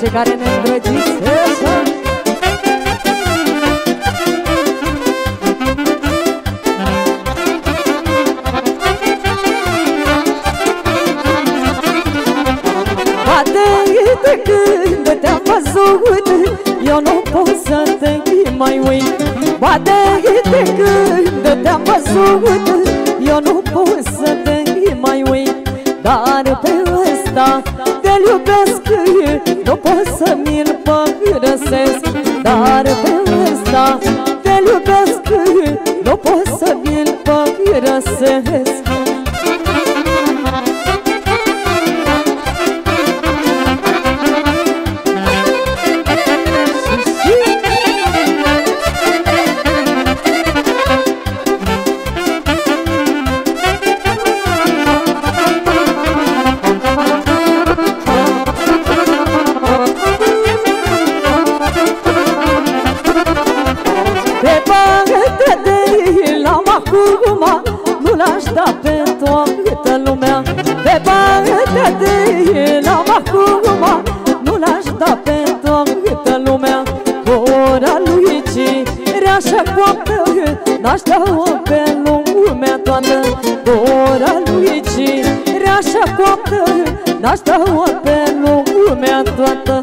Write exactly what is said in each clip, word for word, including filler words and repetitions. cei care ne îndrăgiți. Poate când te-am văzut, eu nu pot să te mai uit. Poate când te-am văzut, eu nu pot să te mai uit. Dar pe ăsta te-l iubesc, nu pot să mi-l părăsesc. Dar pe ăsta te-l iubesc, nu pot să mi-l părăsesc. N-aș da-o pe lumea toată, ora lui cirea așa coaptă. N-aș da-o pe lumea toată.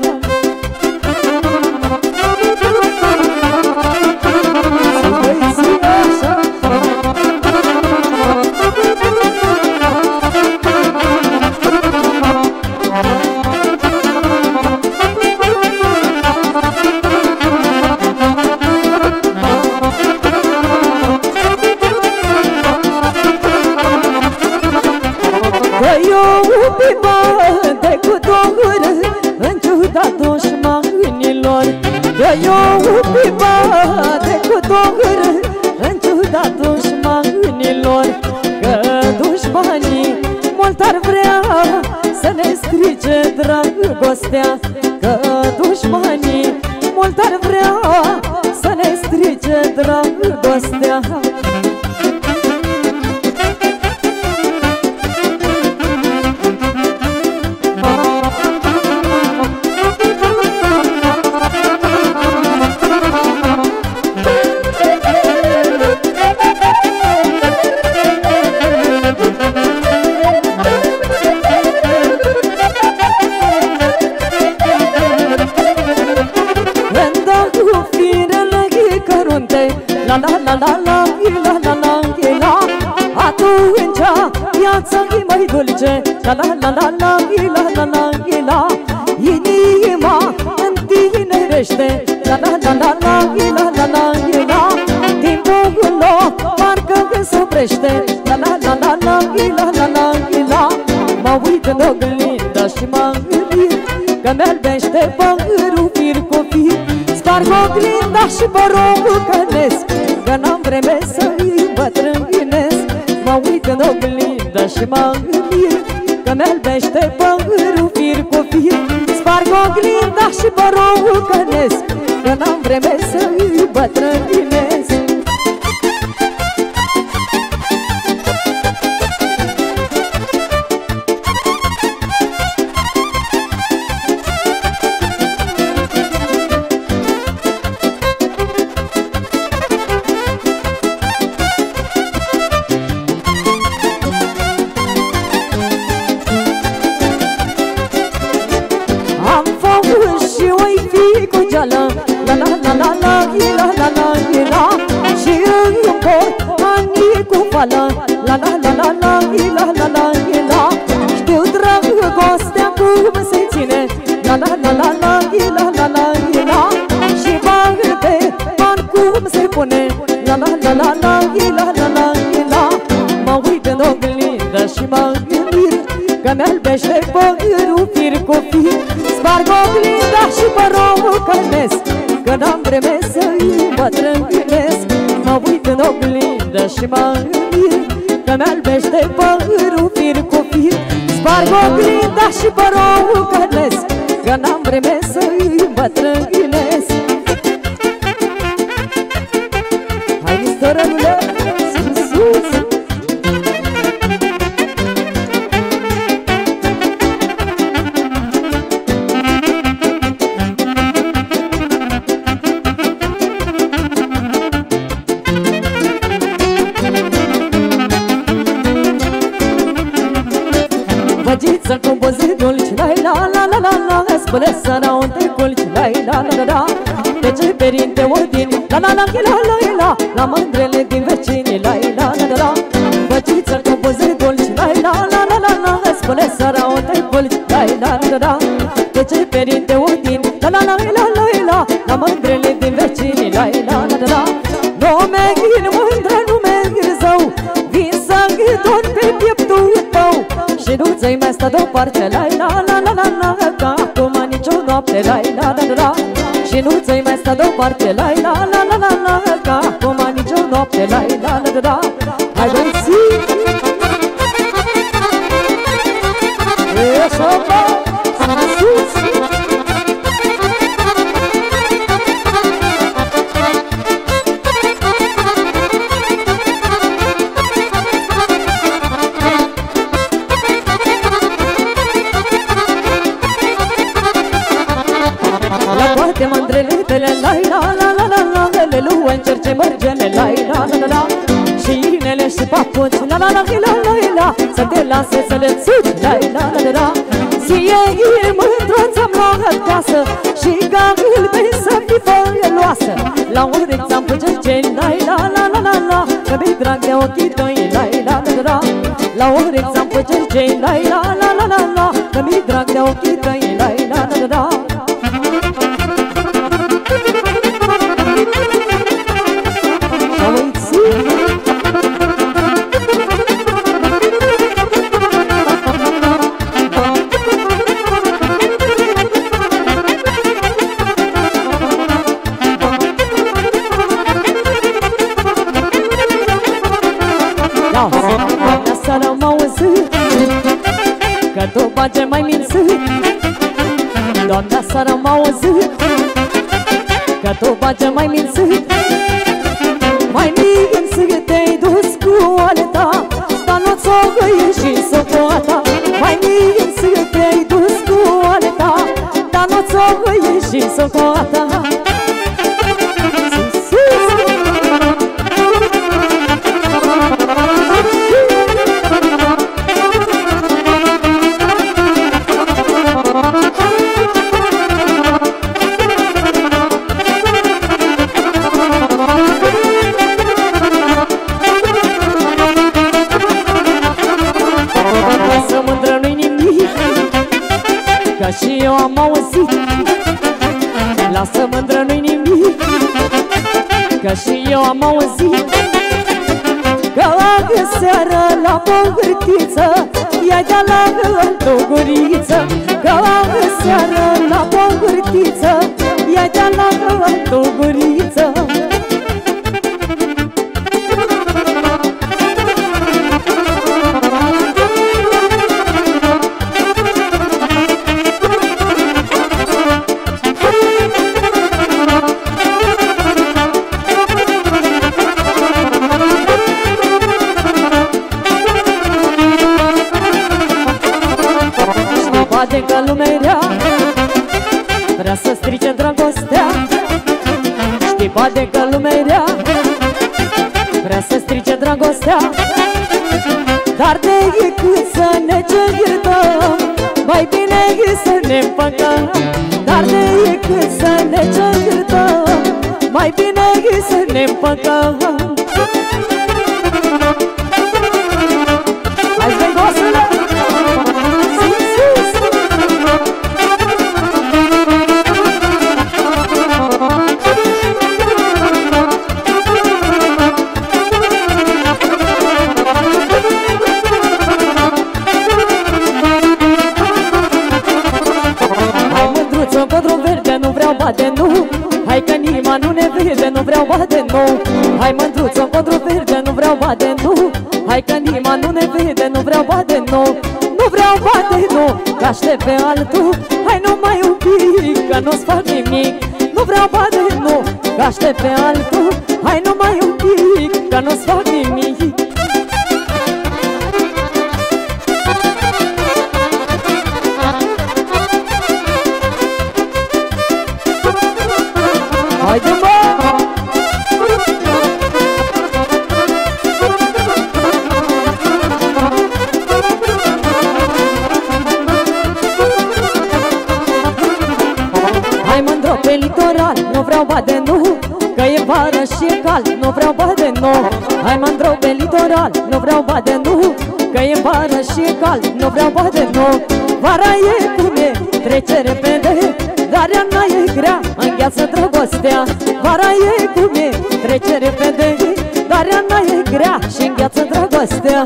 Că dușmanii mult ar vrea să ne strige dragostea. La la la la la la la la, inima întinerește. La la la la la la la la la, timpul lor parcă când se oprește. La la la la la la la la la, mă uit în oglinda și mă învir că mi-albește părul fir cu fir. Sparg oglinda și mă rogănesc că n-am vreme să-i bătrâninesc. Mă uit în oglinda și mă învir că mi-albește părul fir cu fir. Sparg oglinda și mă rogănesc că n-am vreme să-i bătrâninesc. La la la la la la la la la la, știu dragostea cum se ține. La la la la la la la la la, și bani de bani cum se pune. La la la la la la la la la, mă uit în oglindă și mă mir că mi-albește părul fir cu fir. Sparg oglinda și mă rogănesc că n-am vreme să-i bătrâninesc. Mă uit în oglindă și mă că mi-albește părul fir cu fir. Sparg oglinda și mă rogănesc că n-am vreme să-i bătrâninesc. Hai, istorănule, sus, sus! să compozi dulci, la-la-la-la-la, spune să n-au te culci, la-la-la-la-la. De ce perinte ordini, la-la-la-la-la-la, la mândrele din vecini, la-la-la-la-la. Băciță compozi dulci, la-la-la-la-la, spune să n-au te culci, la-la-la-la-la. De ce perinte ordini, la-la-la-la-la-la, la mândrele din vecini, la-la-la-la-la. Nume-ghin mândră, nume-ghin zău, vin să-nghi dor pe pieptul tău. Și nu-ți-ai mai stă deoparte, la-la-la-la-la, ca acum nicio noapte, la-la-la-la-la. Și nu-ți-ai mai stă deoparte, la-la-la-la-la, ca acum nicio noapte, la-la-la-la-la. Hai băieți! E sopa! Sus! La la la la la la, să te lase să le țuci, la la la la. Ție e mândruța-mi luat casă și garul vei să fii făieloasă. La urechi ți-am pus cerceni, la la la la la la, că mi-i drag de ochii tăi, la la la la. La urechi ți-am pus cerceni, la la la la la la, că mi-i drag de ochii tăi, la la la la la. Ce mai mințit, doamna seara m-a auzit, că tu face mai mințit. Mai mințit te-ai dus cu ale ta, dar nu ți-o găiești și socoata. Mai mințit te-ai dus cu ale ta, dar nu ți-o găiești și socoata. Lasă mândră, nu-i nimic, că și eu am auzit că aseară la pogârtiță i-ai dat la gândul guriță. Că aseară la pogârtiță i-ai dat la gândul guriță. Că lumea rea vrea să strice dragostea. Știi poate că lumea rea vrea să strice dragostea, dar de e cât să ne certăm, mai bine e să ne împăcăm. Dar de e cât să ne certăm, mai bine e să ne împăcăm. Hai să hai că nima nu ne vede, nu vreau bade nou. Hai mândruță-n podru verde, nu vreau bade nou. Hai că nima nu ne vede, nu vreau bade nou. Nu vreau bade nou, că aștept pe altul. Hai nu mai un pic, că nu-ți fac nimic. Nu vreau bade nou, că aștept pe altul. Hai nu mai un pic, că nu-ți fac nimic. litoral, nu vreau bani de nou. Hai mandrou pe litoral, nu vreau bani de nou. Că e în vară și e cald, nu vreau bani de nou. Vara e cum e, trece repede, dar ea n-a e grea, îngheață dragostea. Vara e cum e, trece repede, dar ea n-a e grea și îngheață dragostea.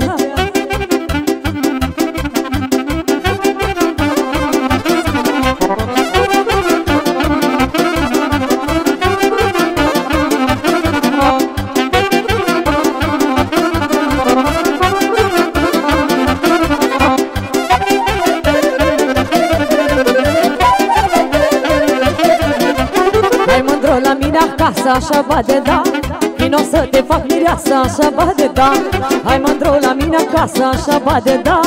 La mine acasă, așa bade da, vino să te fac mireasă, așa bade da. Hai mândrou la mine acasă, așa bade da,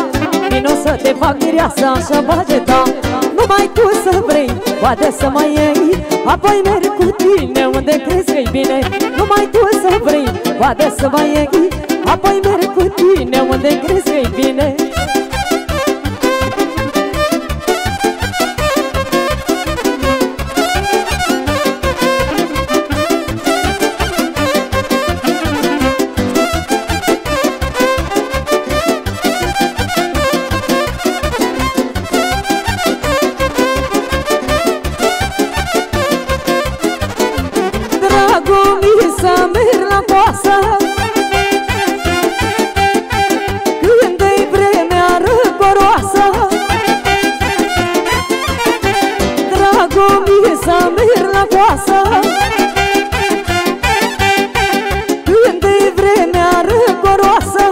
vino să te fac mireasă, așa bade da. Numai tu să vrei, poate să mai iei, apoi merg cu tine unde crezi că-i bine. Numai tu să vrei, poate să mai iei, apoi merg cu tine unde crezi că-i bine. Să merg la coasă când-i vremea răcoroasă, dragul mie, să merg la coasă când-i vremea răcoroasă.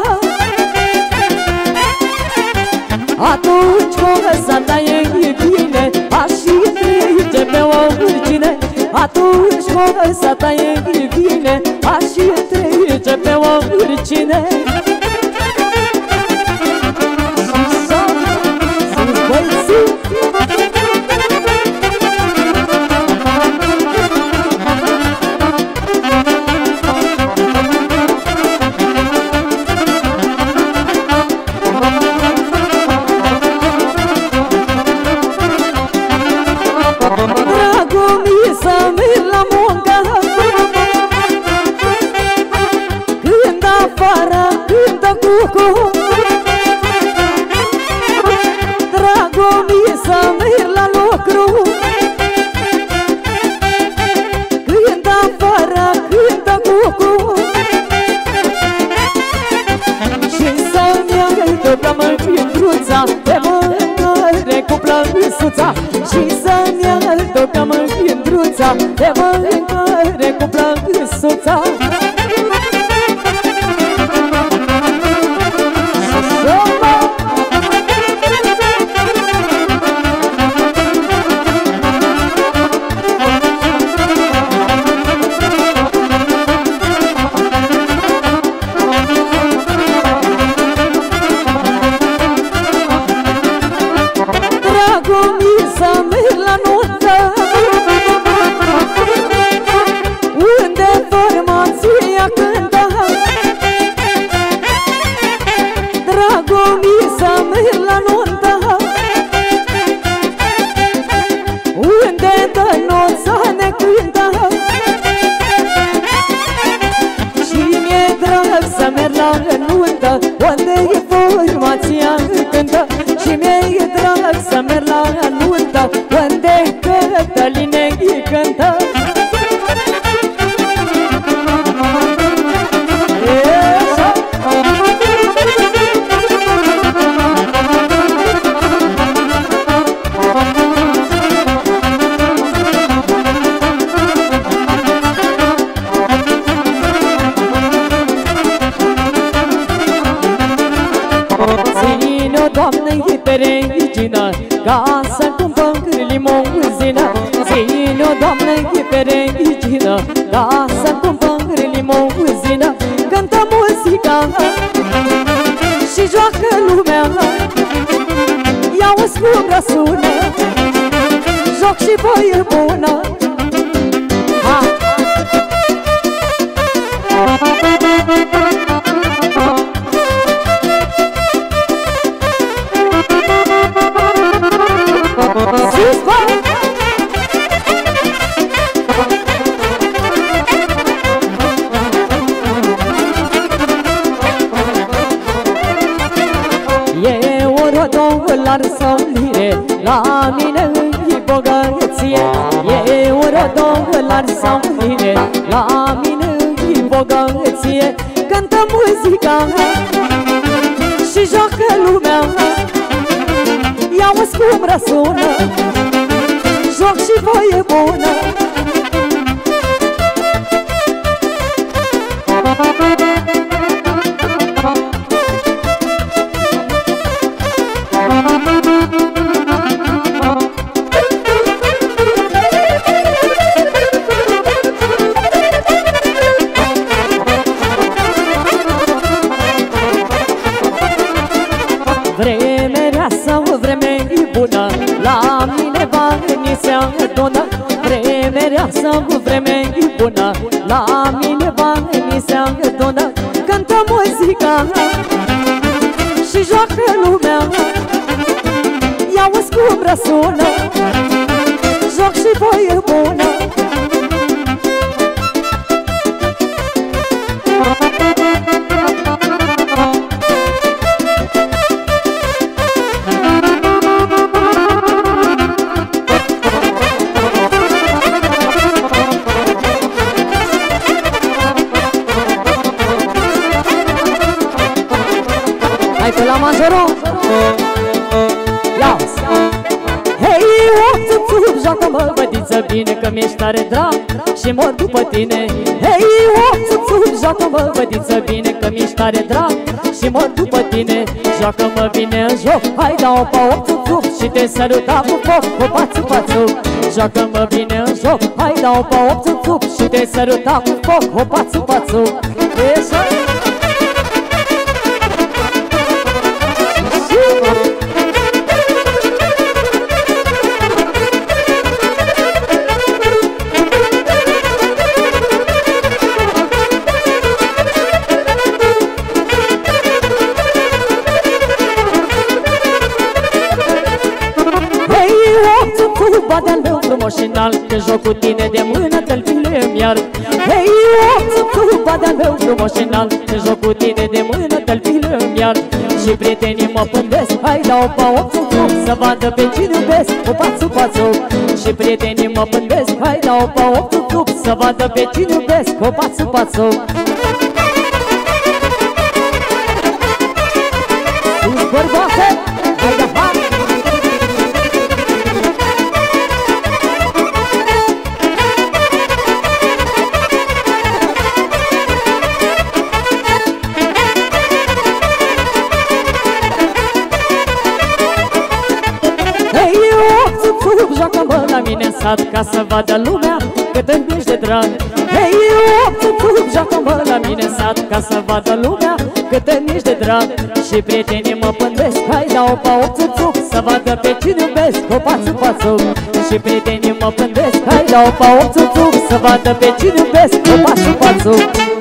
Atunci coasa ta e bine, aș și trece pe o urcine. Atunci coasa ta e bine, aș și trece pe o urcine. Dragul mie, să merg la lucru când afară cântă cucu. Și să-mi iau după-mă pindruța, de mâncare cu plămisuța. Și să-mi iau după-mă pindruța, de mâncare cu plămisuța. Să-mi cumpăr limouzină, ține-o, Doamne, e perecină. Da, să-mi cumpăr limouzină. Cântă muzica și joacă lumea, i-auzi cum răsună, joc și voie bună. dolari sau lire, la mine e bogăție. E oră dolari sau lire, la mine e bogăție. Cântă muzica și joacă lumea, ia-o-ți cum răsună, joc și voie bună. Vremerea sau vreme bună, la mine banii se adună. Vremerea sau vreme bună, la mine banii se adună. Cântă muzica și joacă lumea, ia-o-ți cum răsună, joc și voie bună. La majorul las. Hei, opt-ți-ți țup, joacă-mă, bătiță, bine că mi-ești tare drag și mor după tine. Hei, opt-ți-ți țup, joacă-mă, bătiță, bine că mi-ești tare drag și mor după tine. Joacă-mă bine în joc, hai da-o pa opt-ți-ți țup și te săruta cu foc, cu pațu-pațu. Joacă-mă bine în joc, hai da-o pa opt-ți-ți țup și te săruta cu foc, cu pațu-pațu. Bate-al meu frumos și înalt, te joc cu tine de mână, tălpile îmi iar. Hei, opt-ți-ți, bate-al meu frumos și înalt, te joc cu tine de mână, tălpile îmi iar. Și prietenii mă pândesc, hai da-o pa opt-ți-ți, să vadă pe cine iubesc, cu pațu-pațu. Și prietenii mă pândesc, hai da-o pa opt-ți-ți, să vadă pe cine iubesc, cu pațu-pațu. Sunt bărboase, hai da fac! Joacă-mă la mine în sat, ca să vadă lumea cât îmi ești de drag. Hei, opt-ți-ți, joacă-mă la mine în sat, ca să vadă lumea cât îmi ești de drag. Și prietenii mă pândesc, hai da-o pa opt-ți-ți, să vadă pe cine iubesc, cu pațu-pațu. Și prietenii mă pândesc, hai da-o pa opt-ți-ți, să vadă pe cine iubesc, cu pațu-pațu.